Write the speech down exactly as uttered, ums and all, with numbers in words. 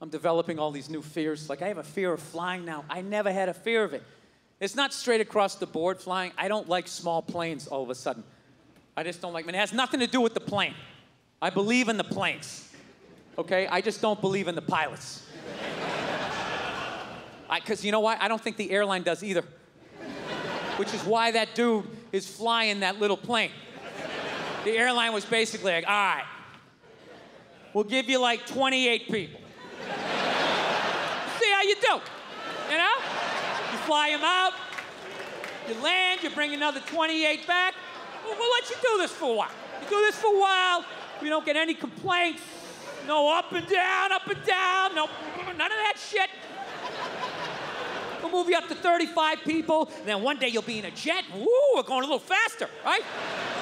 I'm developing all these new fears. Like, I have a fear of flying now. I never had a fear of it. It's not straight across the board flying. I don't like small planes all of a sudden. I just don't like them. It has nothing to do with the plane. I believe in the planes, okay? I just don't believe in the pilots. Because you know what? I don't think the airline does either, which is why that dude is flying that little plane. The airline was basically like, all right, we'll give you like twenty-eight people. See how you do, you know? You fly them out, you land, you bring another twenty-eight back. We'll, we'll let you do this for a while. You do this for a while, we don't get any complaints. No up and down, up and down, no, none of that shit. We'll move you up to thirty-five people, and then one day you'll be in a jet. Woo, we're going a little faster, right?